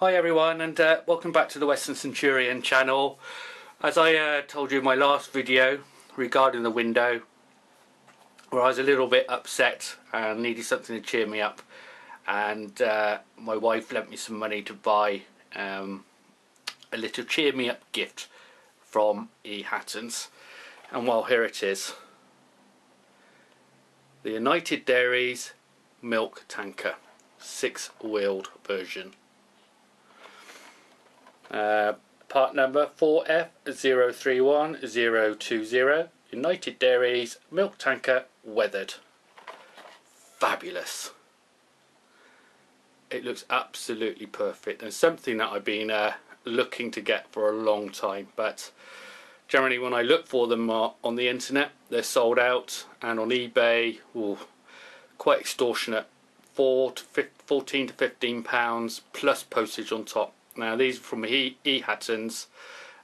Hi everyone, and welcome back to the Western Centurion channel. As I told you in my last video regarding the window, where I was a little bit upset and needed something to cheer me up, and my wife lent me some money to buy a little cheer me up gift from E Hattons, and well, here it is. The United Dairies milk tanker, 6-wheeled version. Part number 4F031020. United Dairies milk tanker, weathered. Fabulous. It looks absolutely perfect, and something that I've been looking to get for a long time, but generally when I look for them on the internet, they're sold out, and on eBay, ooh, quite extortionate, £14 to £15 plus postage on top. Now these are from E Hattons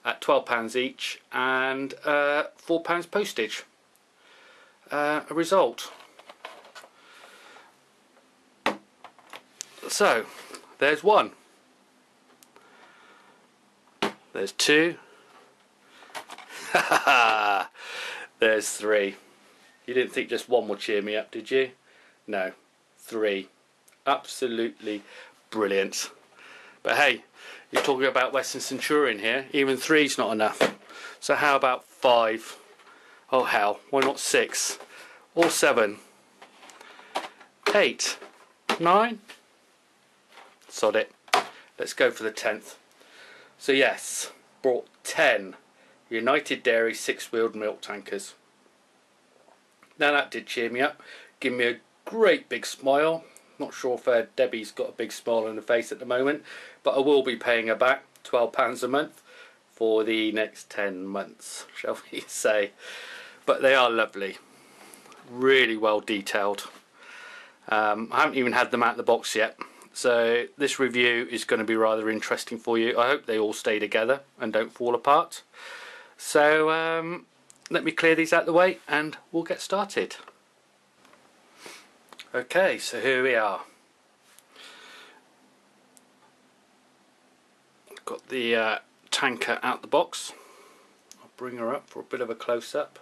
at £12 each and £4 postage. A result. So there's one. There's two. There's three. You didn't think just one would cheer me up, did you? No, three. Absolutely brilliant. But hey, you're talking about Western Centurion here. Even three's not enough. So how about five? Oh hell, why not six? Or seven? 8? 9? Sod it. Let's go for the 10th. So yes, brought 10 United Dairy 6-wheeled milk tankers. Now that did cheer me up. Give me a great big smile. Not sure if Debbie's got a big smile on her face at the moment, but I will be paying her back £12 a month for the next 10 months, shall we say. But they are lovely, really well detailed. I haven't even had them out of the box yet, so this review is going to be rather interesting for you. I hope they all stay together and don't fall apart. So let me clear these out of the way and we'll get started. Okay, so here we are. Got the tanker out the box. I'll bring her up for a bit of a close-up.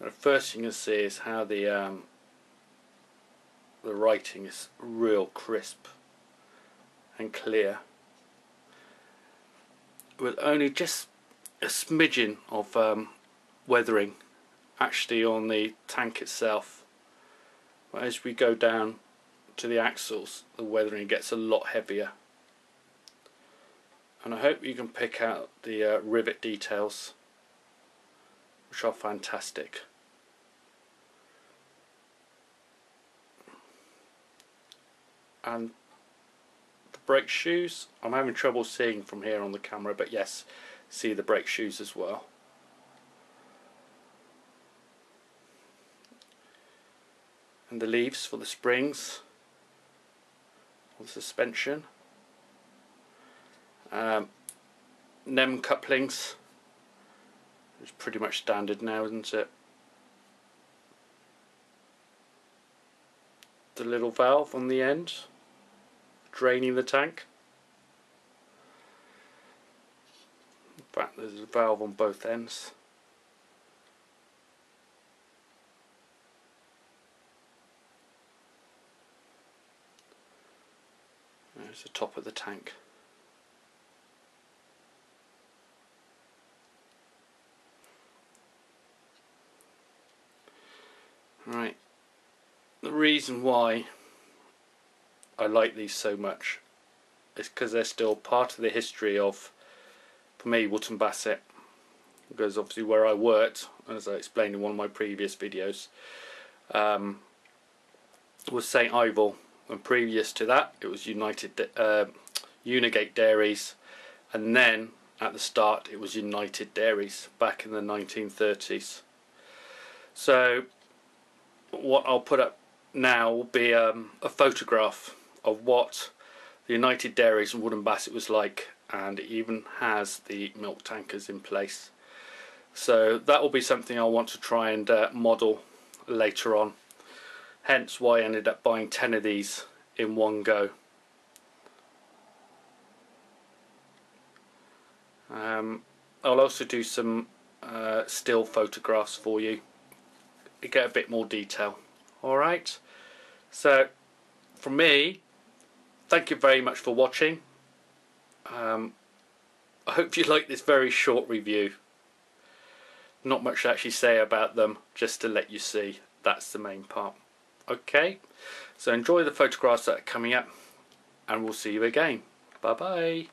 The first thing you can see is how the writing is real crisp and clear, with only just a smidgen of weathering actually on the tank itself. As we go down to the axles, the weathering gets a lot heavier, and I hope you can pick out the rivet details, which are fantastic. And the brake shoes, I'm having trouble seeing from here on the camera, but yes, see the brake shoes as well. And the leaves for the springs or the suspension. NEM couplings, it's pretty much standard now, isn't it? The little valve on the end draining the tank. In fact, there's a valve on both ends. There's the top of the tank. Right, the reason why I like these so much is because they're still part of the history of, for me, Wootton Bassett. Because obviously where I worked, as I explained in one of my previous videos, was St Ival. And previous to that, it was Unigate Dairies, and then at the start it was United Dairies back in the 1930s. So what I'll put up now will be a photograph of what the United Dairies and Wootton Bassett was like, and it even has the milk tankers in place. So that will be something I want to try and model later on. Hence why I ended up buying 10 of these in one go. I'll also do some still photographs for you to get a bit more detail. Alright, so from me, thank you very much for watching. I hope you like this very short review. Not much to actually say about them, just to let you see. That's the main part. Okay, so enjoy the photographs that are coming up, and we'll see you again. Bye bye.